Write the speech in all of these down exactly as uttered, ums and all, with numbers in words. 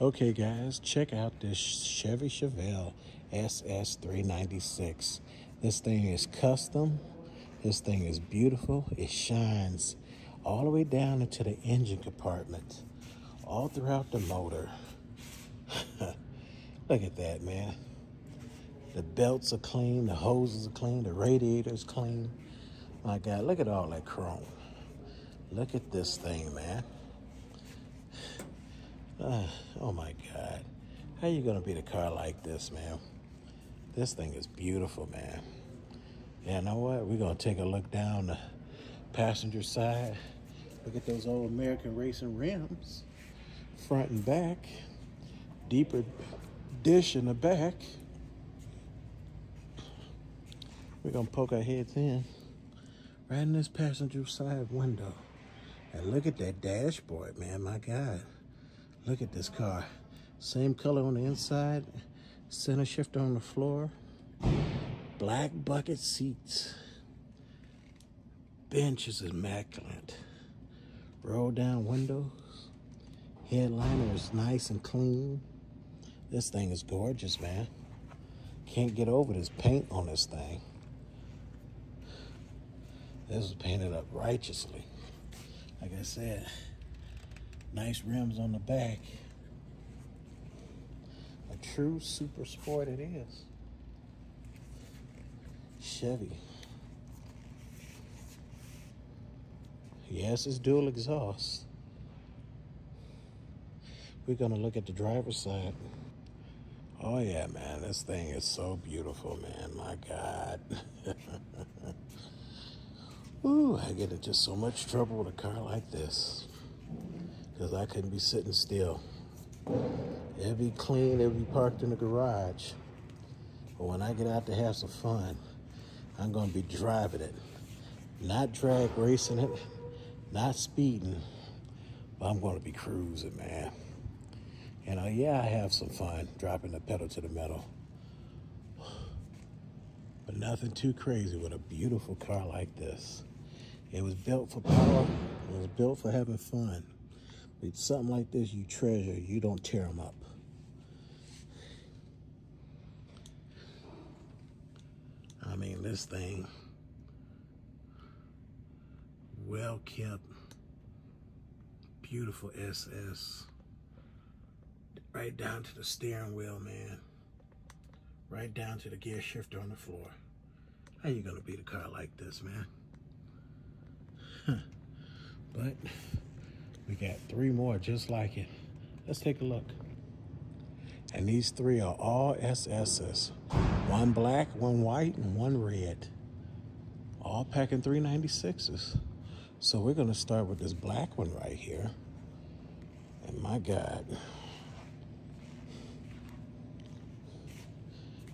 Okay guys, check out this Chevy Chevelle S S three ninety-six. This thing is custom. This thing is beautiful. It shines all the way down into the engine compartment, all throughout the motor. Look at that, man. The belts are clean, the hoses are clean, the radiator is clean. My God, look at all that chrome. Look at this thing, man. Uh, oh my God, how you gonna beat a car like this, man? This thing is beautiful, man. Yeah, you know what? We're gonna take a look down the passenger side. Look at those old American racing rims, front and back. Deeper dish in the back. We're gonna poke our heads in right in this passenger side window, and look at that dashboard, man. My God. Look at this car. Same color on the inside, center shift on the floor, black bucket seats, bench is immaculate, roll down windows, headliner is nice and clean. This thing is gorgeous, man. Can't get over this paint on this thing. This was painted up righteously. Like I said, nice rims on the back. A true super sport it is. Chevy. Yes, it's dual exhaust. We're gonna look at the driver's side. Oh yeah, man, this thing is so beautiful, man. My God. Ooh, I get into so much trouble with a car like this, because I couldn't be sitting still. It'd be clean, it'd be parked in the garage. But when I get out to have some fun, I'm gonna be driving it. Not drag racing it, not speeding, but I'm gonna be cruising, man. You know, yeah, I have some fun dropping the pedal to the metal, but nothing too crazy with a beautiful car like this. It was built for power, it was built for having fun. It's something like this you treasure, you don't tear them up. I mean, this thing, well kept, beautiful S S. Right down to the steering wheel, man. Right down to the gear shifter on the floor. How you gonna beat a car like this, man? Huh. But we got three more just like it. Let's take a look. And these three are all S S's. One black, one white, and one red. All packing three ninety-sixes. So we're gonna start with this black one right here. And my God.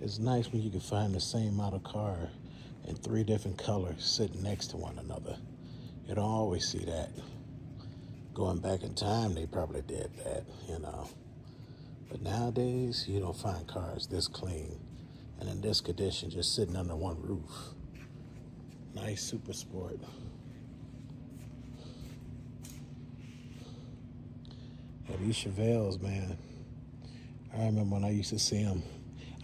It's nice when you can find the same model car in three different colors sitting next to one another. You don't always see that. Going back in time, they probably did that, you know. But nowadays, you don't find cars this clean and in this condition, just sitting under one roof. Nice super sport. Yeah, these Chevelles, man. I remember when I used to see them,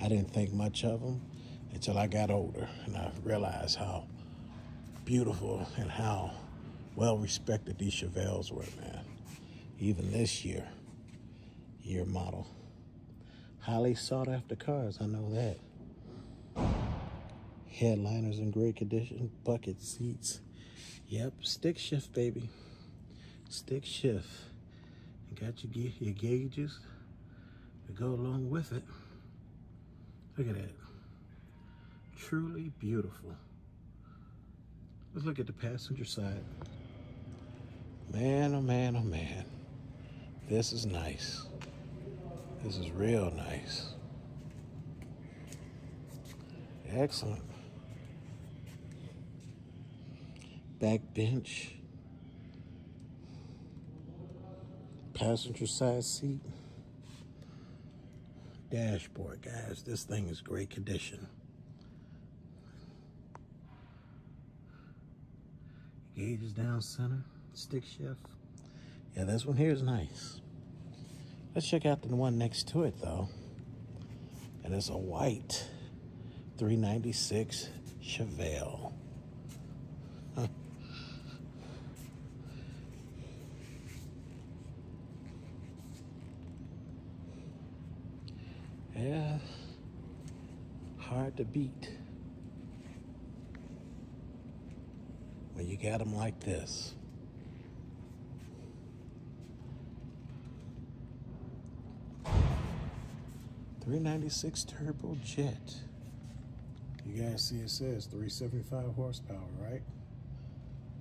I didn't think much of them until I got older and I realized how beautiful and how well-respected these Chevelles were, man. Even this year, year model. Highly sought-after cars, I know that. Headliners in great condition, bucket seats. Yep, stick shift, baby. Stick shift. You got your, your gauges to go along with it. Look at that. Truly beautiful. Let's look at the passenger side. Man, oh man, oh man. This is nice. This is real nice. Excellent. Back bench. Passenger side seat. Dashboard, guys. This thing is great condition. Gauges down center. Stick shift. Yeah, this one here is nice. Let's check out the one next to it, though. And it's a white three ninety-six Chevelle. Huh. Yeah, hard to beat when you got them like this. three ninety-six turbo jet. You guys see it says three seventy-five horsepower, right?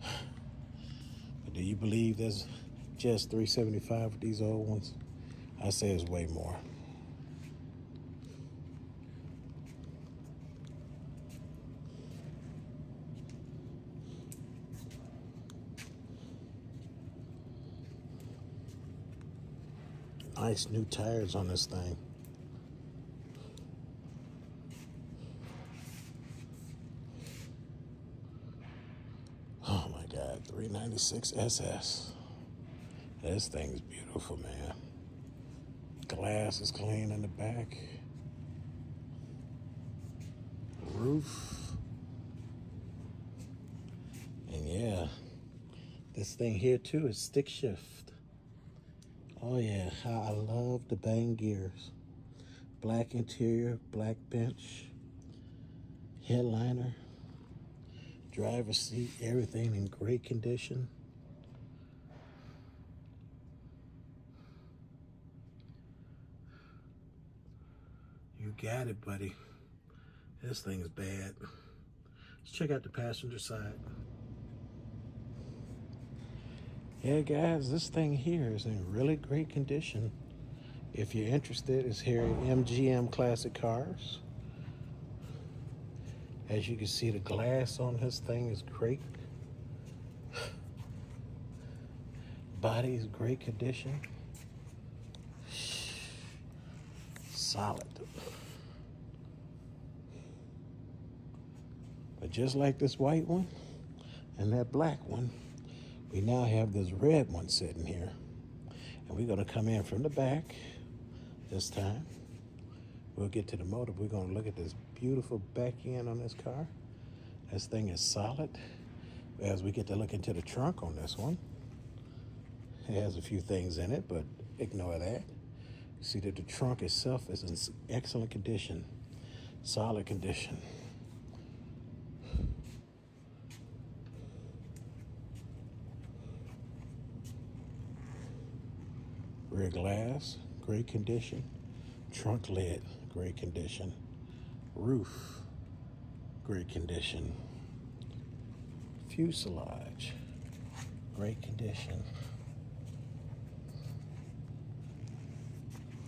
But do you believe that's just three seventy-five with these old ones? I say it's way more. Nice new tires on this thing. Oh my God, three ninety-six S S. This thing's beautiful, man. Glass is clean in the back. Roof. And yeah, this thing here too is stick shift. Oh yeah, how I love the Bang gears. Black interior, black bench, headliner, driver's seat, everything in great condition. You got it, buddy. This thing is bad. Let's check out the passenger side. Yeah, guys, this thing here is in really great condition. If you're interested, it's here at M G M Classic Cars. As you can see, the glass on this thing is great. Body is great condition. Solid. But just like this white one and that black one, we now have this red one sitting here, and we're gonna come in from the back this time. We'll get to the motor. We're gonna look at this beautiful back end on this car. This thing is solid. As we get to look into the trunk on this one, it has a few things in it, but ignore that. You see that the trunk itself is in excellent condition, solid condition. Rear glass, great condition. Trunk lid, great condition. Roof, great condition. Fuselage, great condition.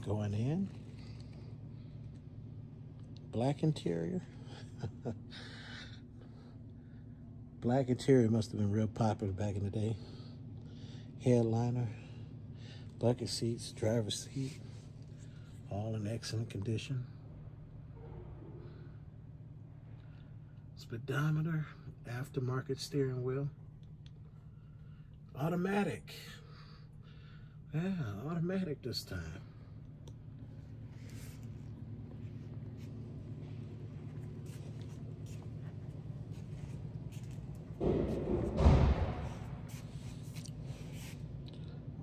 Going in, black interior. Black interior must have been real popular back in the day. Headliner. Bucket seats, driver's seat, all in excellent condition. Speedometer, aftermarket steering wheel. Automatic. Yeah, automatic this time.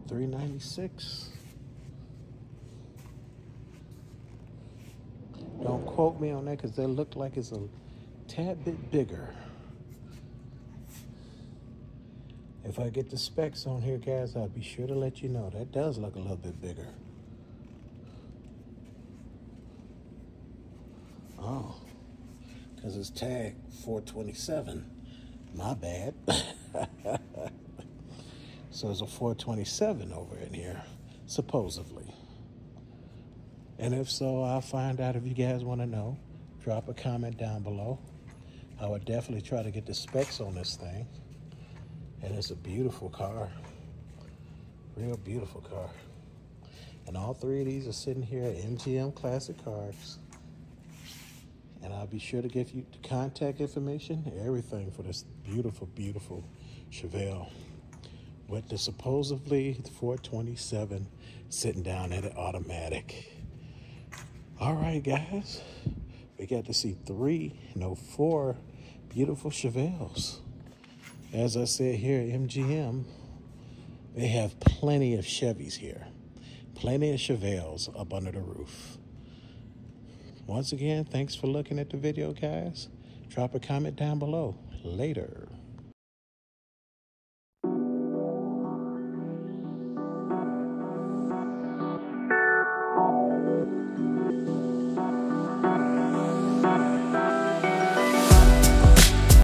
three ninety-six. Don't quote me on that because they look like it's a tad bit bigger. If I get the specs on here, guys, I'll be sure to let you know. That does look a little bit bigger. Oh, because it's tag four twenty-seven. My bad. So there's a four twenty-seven over in here, supposedly. And if so, I'll find out if you guys want to know. Drop a comment down below. I would definitely try to get the specs on this thing. And it's a beautiful car. Real beautiful car. And all three of these are sitting here at M G M Classic Cars. And I'll be sure to give you the contact information, everything for this beautiful, beautiful Chevelle. with the supposedly four twenty-seven sitting down at an automatic. All right, guys, we got to see three, no, four beautiful Chevelles. As I said, here at M G M, they have plenty of Chevys here, plenty of Chevelles up under the roof. Once again, thanks for looking at the video, guys. Drop a comment down below. Later.